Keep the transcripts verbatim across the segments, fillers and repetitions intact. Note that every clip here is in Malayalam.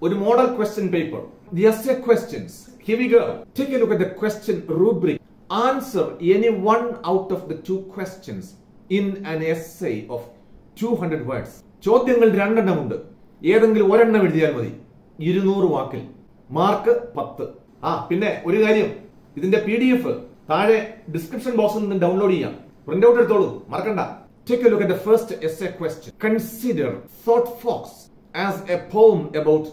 a model question paper. Yes, questions. Here we go. Take a look at the question rubric. Answer any one out of the two questions in an essay of two hundred words. ചോദ്യങ്ങൾ രണ്ടെണ്ണമുണ്ട്. ഏതെങ്കിലും ഒരെണ്ണം എഴുതിയാൽ മതി. ഇരുന്നൂറ് വാക്കിൽ. മാർക്ക് പത്ത്. ആ പിന്നെ ഒരു കാര്യം, ഇതിന്റെ പിഡിഎഫ് താഴെ ഡിസ്ക്രിപ്ഷൻ ബോക്സിൽ നിന്ന് ഡൗൺലോഡ് ചെയ്യാം. പ്രിന്റ് ഔട്ട് എടുത്തോളൂ, മറക്കണ്ട. Take a look at the first essay question. Consider Thought Fox as a poem about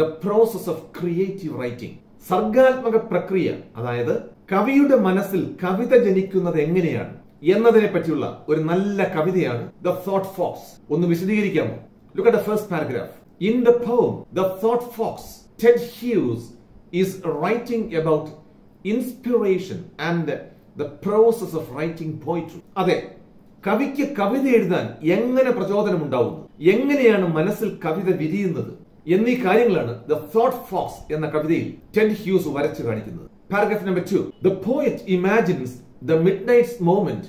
the process of creative writing. സർഗാത്മക പ്രക്രിയ, അതായത് കവിയുടെ മനസ്സിൽ കവിത ജനിക്കുന്നത് എങ്ങനെയാണ് എന്നതിനെ പറ്റിയുള്ള ഒരു നല്ല കവിതയാണ് The Thought Fox. ഒന്ന് വിശദീകരിക്കാമോ? Look at the first paragraph. In the poem The Thought Fox, Ted Hughes is writing about inspiration and the process of writing poetry. അതെ, കവിക്ക് കവിത എഴുതാൻ എങ്ങനെ പ്രചോദനം ഉണ്ടാവുന്നു, എങ്ങനെയാണ് മനസ്സിൽ കവിത വിരിയുന്നത് എന്നീ കാര്യങ്ങളാണ് The Thought Fox എന്ന കവിതയിൽ ടെഡ് ഹ്യൂസ് വരച്ചു കാണിക്കുന്നത്. Paragraph number two. The poet imagines the midnight's moment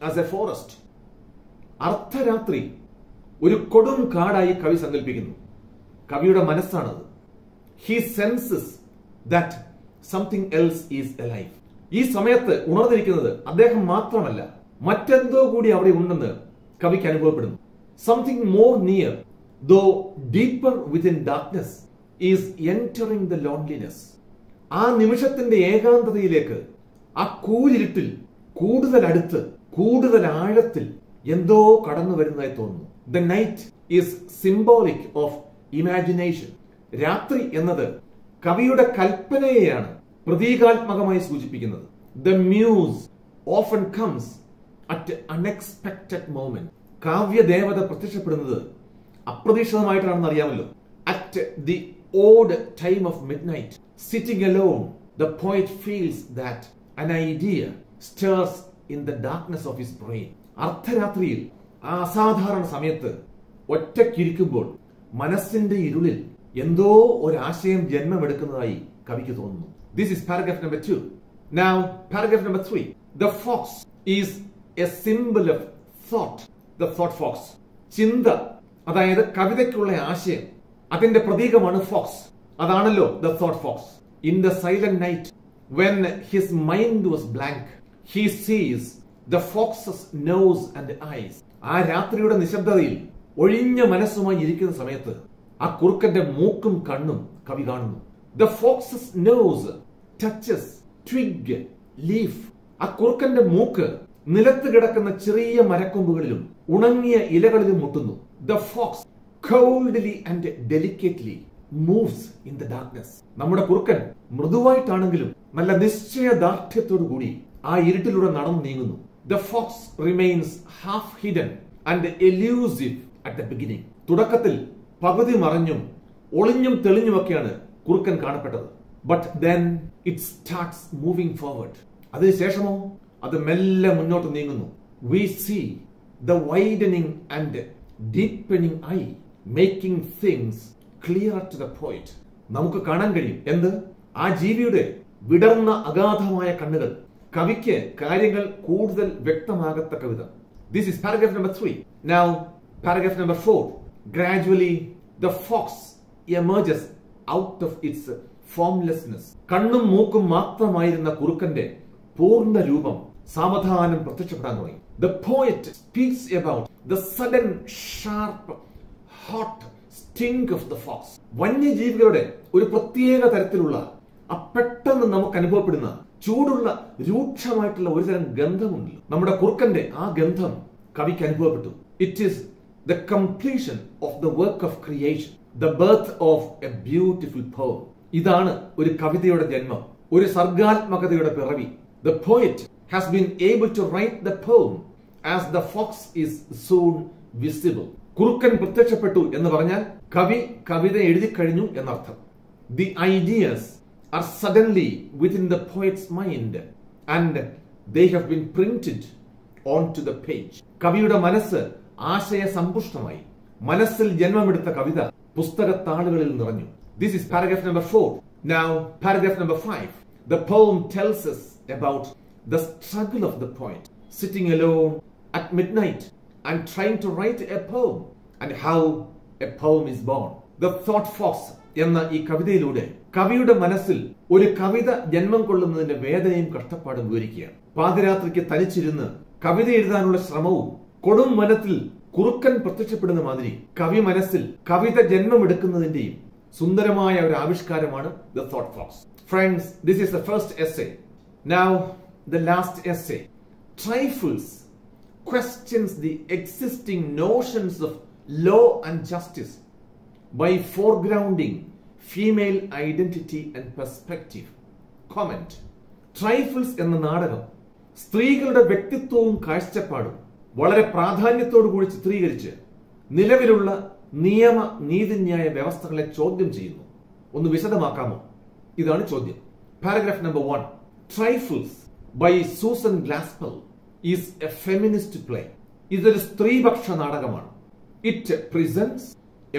as a forest. അർദ്ധരാത്രി ഒരു കൊടും കാടായി കവി സങ്കല്പിക്കുന്നു. കവിയുടെ മനസ്സാണത്. He senses that something else is alive. ഈ സമയത്ത് ഉണർന്നിരിക്കുന്നത് അദ്ദേഹം മാത്രമല്ല, മറ്റെന്തോ കൂടി അവിടെ ഉണ്ടെന്ന് കവിക്ക് അനുഭവപ്പെടുന്നു. Something more near, though deeper within darkness, is entering the loneliness. ആ നിമിഷത്തിന്റെ ഏകാന്തതയിലേക്ക്, ആ കൂരിരുട്ടിൽ കൂടുതൽ അടുത്ത്, കൂടുതൽ ആഴത്തിൽ എന്തോ കടന്നു വരുന്നതായി തോന്നുന്നു. The night is symbolic of imagination. രാത്രി എന്നത് കവിയുടെ കൽപ്പനയെയാണ് പ്രതീകാത്മകമായി സൂചിപ്പിക്കുന്നത്. The muse often comes at unexpected moment. കാവ്യദേവത പ്രത്യക്ഷപ്പെടുന്നത് അപ്രതീക്ഷിതമായിട്ടാണെന്ന് അറിയാമല്ലോ. At the odd time of midnight, sitting alone, the poet feels that an idea stirs in the darkness of his brain. അർദ്ധരാത്രിയിൽ, ആ അസാധാരണ സമയത്ത്, ഒറ്റയ്ക്കിരിക്കുമ്പോൾ മനസ്സിന്റെ ഇരുളിൽ എന്തോ ഒരാശയം ജന്മമെടുക്കുന്നതായി കവിക്ക് തോന്നുന്നു. This is paragraph number two. Now paragraph number three. The fox is a symbol of thought. The thought fox. ചിന്ത, അതായത് കവിതയ്ക്കുള്ള ആശയം, അതിന്റെ പ്രതീകമാണ് ഫോക്സ്. അതാണല്ലോ The Thought Fox. In the silent night when his mind was blank, he sees the fox's nose and eyes. ആ രാത്രിയുടെ നിശബ്ദതയിൽ ഒഴിഞ്ഞ മനസ്സുമായി ഇരിക്കുന്ന സമയത്ത് ആ കുറുക്കന്റെ മൂക്കും കണ്ണും കവി കാണുന്നു. The fox's nose touches twig, leaf. ആ കുറുക്കന്റെ മൂക്ക് നിലത്ത് കിടക്കുന്ന ചെറിയ മരക്കൊമ്പുകളിലും ഉണങ്ങിയ ഇലകളിലും മുട്ടുന്നു. The fox coldly and delicately moves in the darkness. നമ്മുടെ കുറുക്കൻ മൃദുവായിട്ടാണെങ്കിലും നല്ല നിശ്ചയദാർഢ്യത്തോടു കൂടി ആ ഇരുട്ടിലൂടെ നടന്നു നീങ്ങുന്നു. The fox remains half hidden and elusive at the beginning. തുടക്കത്തിൽ പകുതി മറഞ്ഞും ഒളിഞ്ഞും തെളിഞ്ഞുമൊക്കെയാണ് കുറുക്കൻ കാണപ്പെട്ടത്. But then it starts moving forward. അതിനുശേഷമോ, അത് മെല്ലെ മുന്നോട്ട് നീങ്ങുന്നു. We see the widening and deepening eye, making things clearer to the poet. നമുക്ക് കാണാൻ കഴിയും എന്ത്? ആ ജീവിയുടെ വിടർന്ന അഗാധമായ കണ്ണുകൾ, കവിക്ക് കാര്യങ്ങൾ കൂടുതൽ വ്യക്തമാകത്തക്ക വിധം. This is paragraph number three. Now paragraph number four. Gradually the fox emerges out of its formlessness. കണ്ണും മൂക്കും മാത്രമായിരുന്ന കുറുക്കന്റെ പൂർണ്ണ രൂപം സാവധാനം പ്രത്യക്ഷപ്പെടാൻ തുടങ്ങി. The poet speaks about the sudden sharp hot sting of the fox. വന്യജീവികളുടെ ഒരു പ്രത്യേക തരത്തിലുള്ള ആ പെട്ടെന്ന് നമുക്ക് അനുഭവപ്പെടുന്ന ചൂടുള്ള രൂക്ഷമായിട്ടുള്ള ഒരുതരം ഗന്ധമുണ്ടല്ലോ, നമ്മുടെ കുറുക്കന്റെ ആ ഗന്ധം കവിക്ക് അനുഭവപ്പെട്ടു. It is the completion of the work of creation, the birth of a beautiful poem. ഇതാണ് ഒരു കവിതയുടെ ജന്മം, ഒരു സർഗാത്മകതയുടെ പിറവി. The poet has been able to write the poem as the fox is soon visible. കുറുക്കൻ പ്രത്യക്ഷപ്പെട്ടു എന്ന് പറഞ്ഞാൽ കവി കവിത എഴുതി കഴിഞ്ഞു എന്നർത്ഥം. The ideas are suddenly within the poet's mind and they have been printed onto the page. കവിയുടെ മനസ്സ് ആശയസമ്പുഷ്ടമായി, മനസ്സിൽ ജന്മമെടുത്ത കവിത പുസ്തകത്താളുകളിൽ നിറഞ്ഞു. This is paragraph number four. Now paragraph number five. The poem tells us about the struggle of the poet sitting alone at midnight and trying to write a poem, and how a poem is born. The Thought Fox എന്ന ഈ കവിതയിലൂടെ കവിയുടെ മനസ്സിൽ ഒരു കവിത ജന്മം കൊള്ളുന്നതിന്റെ വേദനയും കഷ്ടപ്പാടും വിവരിക്കുകയാണ്. പാതിരാത്രിക്ക് തനിച്ചിരുന്ന് കവിത എഴുതാനുള്ള ശ്രമവും കൊടും വനത്തിൽ കുറുക്കൻ പ്രത്യക്ഷപ്പെടുന്ന മാതിരി കവി മനസ്സിൽ കവിത ജന്മമെടുക്കുന്നതിന്റെയും സുന്ദരമായ ഒരു ആവിഷ്കാരമാണ് the thought fox. Friends, this is the first essay. Now the last essay, trifles, questions the existing notions of law and justice by foregrounding female identity and perspective. Comment. Trifles എന്ന നാടകം സ്ത്രീകളുടെ വ്യക്തിത്വവും കാഴ്ചപ്പാടും വളരെ പ്രാധാന്യത്തോടു കൂടി ചിത്രീകരിച്ച് നിലവിലുള്ള നിയമ നീതിന്യായ വ്യവസ്ഥകളെ ചോദ്യം ചെയ്യുന്നു. ഒന്ന് വിശദമാക്കാമോ? ഇതാണ് ചോദ്യം. Paragraph number one. Trifles by Susan Glaspell is a feminist play. ഇതൊരു സ്ത്രീപക്ഷ നാടകമാണ്. It presents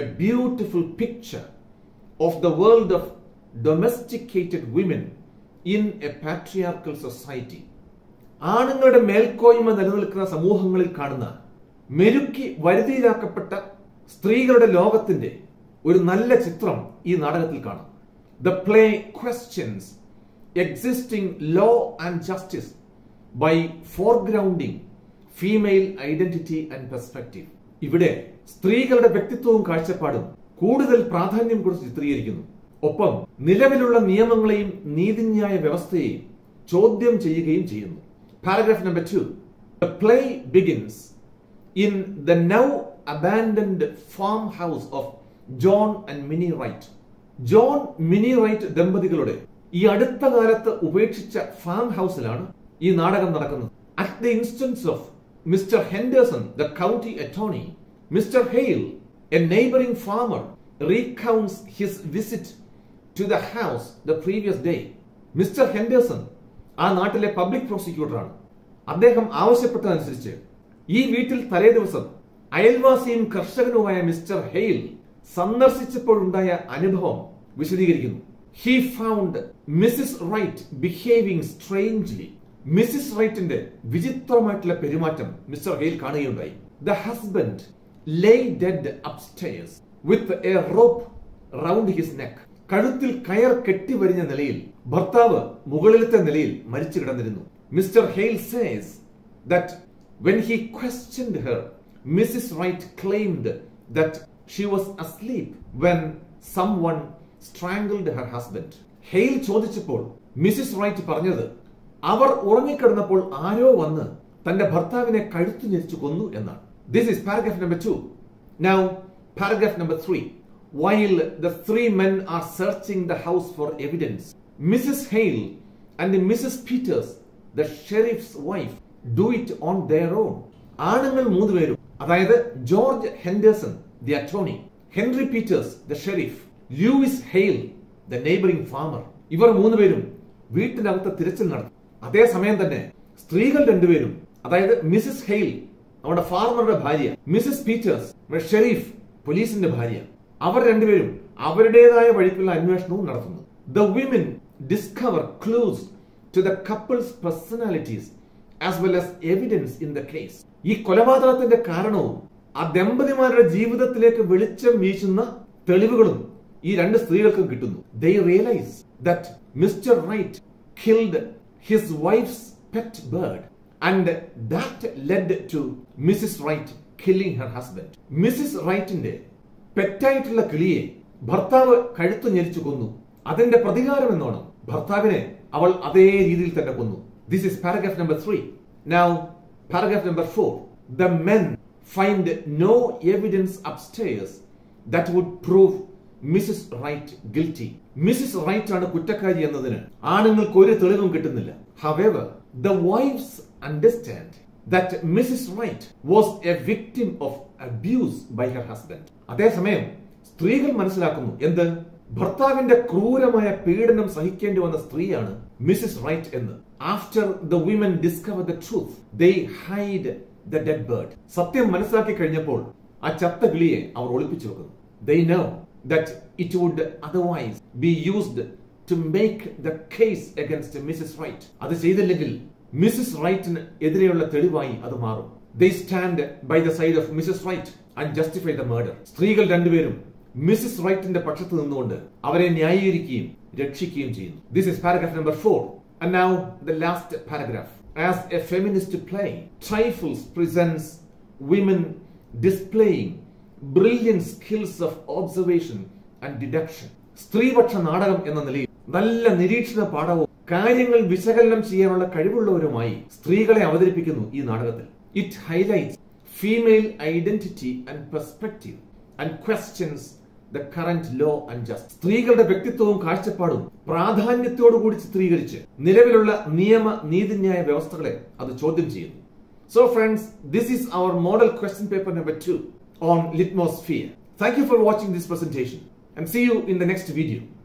a beautiful picture of the world of domesticated women in a patriarchal society. ആണുങ്ങളുടെ മേൽക്കോയ്മ നിലനിൽക്കുന്ന സമൂഹങ്ങളിൽ കാണുന്ന മെരുക്കി വരുതിയിലാക്കപ്പെട്ട സ്ത്രീകളുടെ ലോകത്തിന്റെ ഒരു നല്ല ചിത്രം ഈ നാടകത്തിൽ കാണാം. The play questions existing law and justice by foregrounding female identity and perspective. ഇവിടെ സ്ത്രീകളുടെ വ്യക്തിത്വവും കാഴ്ചപ്പാടും കൂടുതൽ പ്രാധാന്യം കൊടുത്ത് ചിത്രീകരിക്കുന്നു. ഒപ്പം നിലവിലുള്ള നിയമങ്ങളെയും നീതിന്യായ വ്യവസ്ഥയെയും ചോദ്യം ചെയ്യുകയും ചെയ്യുന്നു. Paragraph number two. The play begins in the now abandoned farmhouse of John and Minnie Wright. John Minnie Wright ദമ്പതികളുടെ ഈ അടുത്ത കാലത്ത് ഉപേക്ഷിച്ച ഫാം ഹൗസിലാണ് ഈ നാടകം നടക്കുന്നത്. At the instance of mister Henderson, the county attorney, mister Hale, a neighbouring farmer, recounts his visit to the house the previous day. Mister Henderson ആ നാട്ടിലെ പബ്ലിക് പ്രോസിക്യൂട്ടറാണ്. അദ്ദേഹം ആവശ്യപ്പെട്ടതനുസരിച്ച് ഈ വീട്ടിൽ തലേ ദിവസം അയൽവാസിയും കർഷകനുമായ മിസ്റ്റർ ഹെയിൽ സന്ദർശിച്ചപ്പോഴുണ്ടായ അനുഭവം വിശദീകരിക്കുന്നു. He found missus Wright behaving strangely. Missus റൈറ്റിന്റെ വിചിത്രമായിട്ടുള്ള പെരുമാറ്റം മിസ്റ്റർ ഹെയിൽ കാണുകയുണ്ടായി. The husband lay dead upstairs with a rope round his neck. കഴുത്തിൽ കയർ കെട്ടിവരിഞ്ഞ നിലയിൽ ഭർത്താവ് മുകളിലത്തെ നിലയിൽ മരിച്ചു കിടന്നിരുന്നു. Mister Hale says that when he questioned her, missus Wright claimed that she was asleep when someone strangled her husband. Hale ചോദിച്ചപ്പോൾ മിസിസ് റൈറ്റ് പറഞ്ഞത് അവർ ഉറങ്ങിക്കിടന്നപ്പോൾ ആരോ വന്ന് തന്റെ ഭർത്താവിനെ കഴുത്തു ഞെരിച്ചു കൊന്നു എന്നാണ്. This is paragraph number two. Now paragraph number three. While the three men are searching the house for evidence, missus Hale and missus Peters, the sheriff's wife, do it on their own. ആണുങ്ങൾ മൂന്നുപേരും, അതായത് George Henderson the attorney, Henry Peters the sheriff, Luis Hale the neighbouring farmer, ഇവർ മൂന്നുപേരും വീട്ടിനകത്ത് തിരച്ചിൽ നടത്തി. അതേസമയം തന്നെ സ്ത്രീകൾ രണ്ടുപേരും, അതായത് മിസിസ് ഹെയിൽ നമ്മുടെ ഫാർമറുടെ ഭാര്യ, മിസിസ് പീറ്റേഴ്സ് ഷെരീഫ് പോലീസിന്റെ ഭാര്യ, അവർ രണ്ടുപേരും അവരുടേതായ വഴിക്കുള്ള അന്വേഷണവും നടത്തുന്നു. The women discover clues to the couple's personalities as well as evidence in the case. ഈ കൊലപാതകത്തിന്റെ കാരണവും ആ ദമ്പതിമാരുടെ ജീവിതത്തിലേക്ക് വെളിച്ചം വീശുന്ന തെളിവുകളും ഈ രണ്ട് സ്ത്രീകൾക്കും കിട്ടുന്നു. They realise that mister Wright killed his wife's pet bird and that led to Missus Wright killing her husband. Missus Wrightന്റെ പെറ്റായിട്ടുള്ള കിളിയെ ഭർത്താവ് കഴുത്തു ഞെരിച്ചു കൊന്നു. അതിന്റെ പ്രതികാരം എന്നോണം ഭർത്താവിനെ അവൾ അതേ രീതിയിൽ തന്നെ കൊന്നു. This is paragraph number three. Now paragraph number four. The men find no evidence upstairs that would prove Missus Wright guilty. Missus Wright ആണ് കുറ്റക്കാരി എന്നതിന് ആണുങ്ങൾക്ക് ഒരു തെളിവും കിട്ടുന്നില്ല. However the wives understand that missus Wright was a victim of abuse by her husband. അതേസമയം സ്ത്രീകൾ മനസ്സിലാക്കുന്നു എന്ത്, ഭർത്താവിന്റെ ക്രൂരമായ പീഡനം സഹിക്കേണ്ടി വന്ന സ്ത്രീയാണ് മിസിസ് റൈറ്റ് എന്ന്. After the women discover the truth they hide the dead bird. സത്യം മനസ്സിലാക്കി കഴിഞ്ഞപ്പോൾ ആ ചത്ത കിളിയെ അവർ ഒളിപ്പിച്ചു വെക്കുന്നു. They know that it would otherwise be used to make the case against Missus Wright. അത് ചെയ്തില്ലെങ്കിൽ മിസിസ് റൈറ്റിന് എതിരെയുള്ള തെളിവായി അത് മാറും. They stand by the side of Missus Wright and justify the murder. സ്ത്രീകൾ രണ്ടുപേരും Missus Wrightin'de പക്ഷത്ത് നിന്നുകൊണ്ട് അവരെ ന്യായീകരിക്കുകയും രക്ഷിക്കുകയും ചെയ്യുന്നു. This is paragraph number four. And now the last paragraph. As a feminist play, Trifles presents women displaying brilliant skills of observation and deduction. സ്ത്രീപക്ഷ നാടകം എന്ന നിലയിൽ നല്ല നിരീക്ഷണ പാഠവും കാര്യങ്ങൾ വിശകലനം ചെയ്യാനുള്ള കഴിവുള്ളവരുമായി സ്ത്രീകളെ അവതരിപ്പിക്കുന്നു ഈ നാടകത്തിൽ. It highlights female identity and perspective and questions the current law and justice. സ്ത്രീകളുടെ വ്യക്തിത്വവും കാഴ്ചപ്പാടും പ്രാധാന്യത്തോടുകൂടി ചിത്രീകരിച്ച് നിലവിലുള്ള നിയമ നീതിന്യായ വ്യവസ്ഥകളെ അത് ചോദ്യം ചെയ്യുന്നു. So friends, this is our model question paper number two on Litmosphere. Thank you for watching this presentation and see you in the next video.